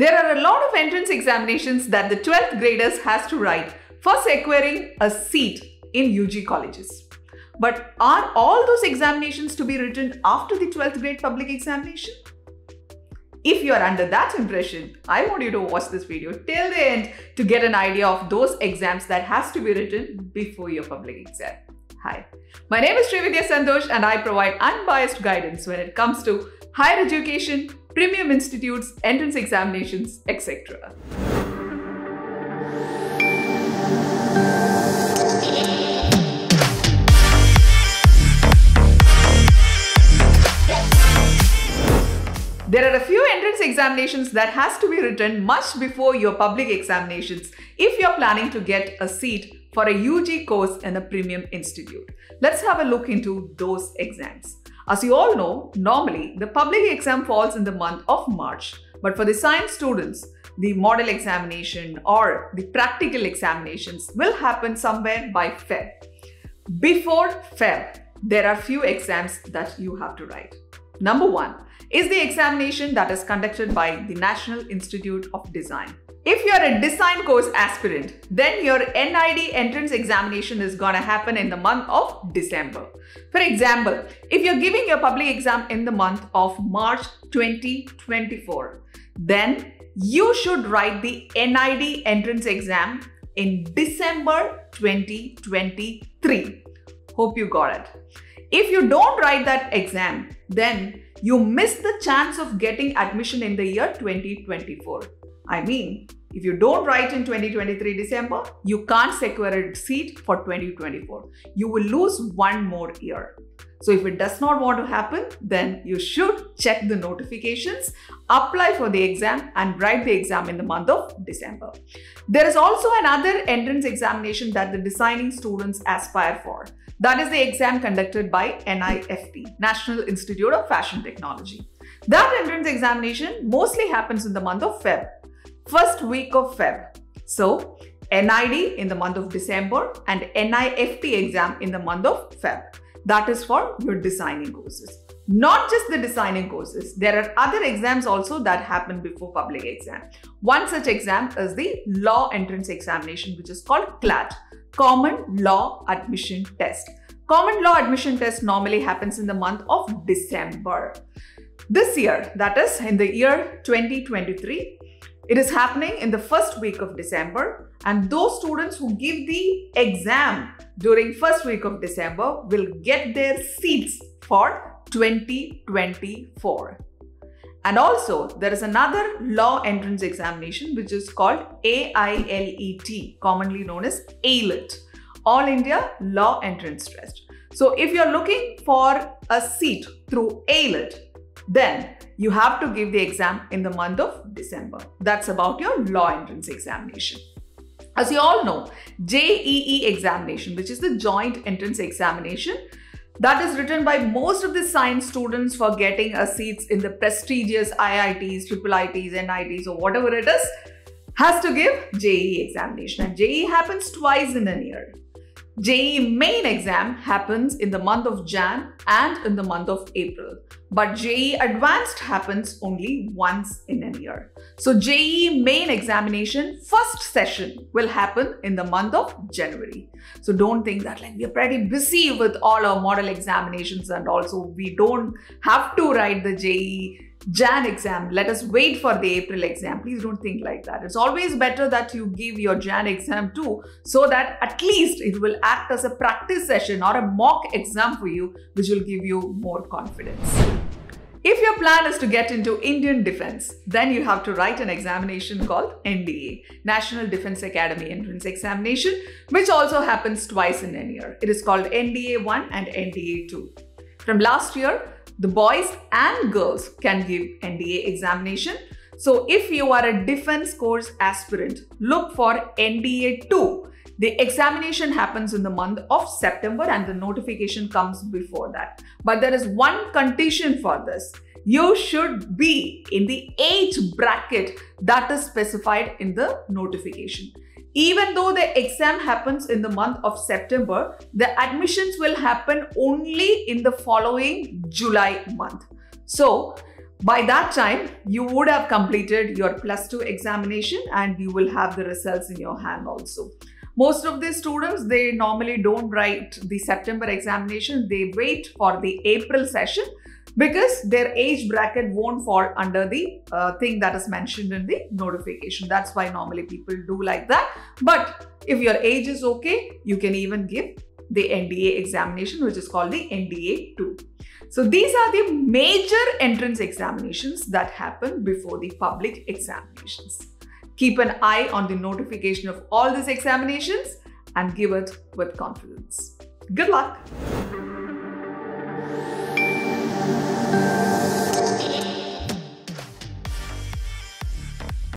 There are a lot of entrance examinations that the 12th graders has to write for securing a seat in UG colleges. But are all those examinations to be written after the 12th grade public examination? If you are under that impression, I want you to watch this video till the end to get an idea of those exams that has to be written before your public exam. Hi, my name is Sreevidhya Santhosh and I provide unbiased guidance when it comes to higher education, premium institutes, entrance examinations, etc. There are a few entrance examinations that has to be written much before your public examinations if you're planning to get a seat for a UG course in a premium institute. Let's have a look into those exams. As you all know, normally the public exam falls in the month of March, but for the science students, the model examination or the practical examinations will happen somewhere by Feb. Before Feb, there are few exams that you have to write. Number one is the examination that is conducted by the National Institute of Design. If you're a design course aspirant, then your NIT entrance examination is gonna happen in the month of December. For example, if you're giving your public exam in the month of March 2024, then you should write the NIT entrance exam in December 2023. Hope you got it. If you don't write that exam, then you miss the chance of getting admission in the year 2024. I mean, if you don't write in 2023 December, you can't secure a seat for 2024. You will lose one more year. So if it does not want to happen, then you should check the notifications, apply for the exam and write the exam in the month of December. There is also another entrance examination that the designing students aspire for. That is the exam conducted by NIFT, National Institute of Fashion Technology. That entrance examination mostly happens in the month of Feb. First week of Feb. So, NID in the month of December and NIFT exam in the month of Feb. That is for your designing courses. Not just the designing courses. There are other exams also that happen before public exam. One such exam is the law entrance examination, which is called CLAT, Common Law Admission Test. Common Law Admission Test normally happens in the month of December. This year, that is in the year 2023, it is happening in the first week of December, and those students who give the exam during first week of December will get their seats for 2024. And also there is another law entrance examination which is called AILET, commonly known as AILET, All India Law Entrance Test. So if you're looking for a seat through AILET, then you have to give the exam in the month of December. That's about your law entrance examination. As you all know, JEE examination, which is the joint entrance examination, that is written by most of the science students for getting a seats in the prestigious IITs, IIITs, NITs or whatever it is, has to give JEE examination. And JEE happens twice in a year. JEE main exam happens in the month of Jan and in the month of April, but JEE advanced happens only once in a year. So JEE main examination first session will happen in the month of January. So don't think that like we're pretty busy with all our model examinations and also we don't have to write the JEE Jan exam, let us wait for the April exam. Please don't think like that. It's always better that you give your Jan exam too, so that at least it will act as a practice session or a mock exam for you, which will give you more confidence. If your plan is to get into Indian Defense, then you have to write an examination called NDA, National Defense Academy Entrance Examination, which also happens twice in a year. It is called NDA 1 and NDA 2. From last year, the boys and girls can give NDA examination. So if you are a defense course aspirant, look for NDA 2. The examination happens in the month of September and the notification comes before that. But there is one condition for this. You should be in the age bracket that is specified in the notification. Even though the exam happens in the month of September, the admissions will happen only in the following July month. So By that time, you would have completed your plus 2 examination and you will have the results in your hand also. Most of the students, they normally don't write the September examination. They wait for the April session because their age bracket won't fall under the thing that is mentioned in the notification. That's why normally people do like that. But if your age is okay, you can even give the NDA examination, which is called the NDA 2. So these are the major entrance examinations that happen before the public examinations. Keep an eye on the notification of all these examinations and give it with confidence. Good luck!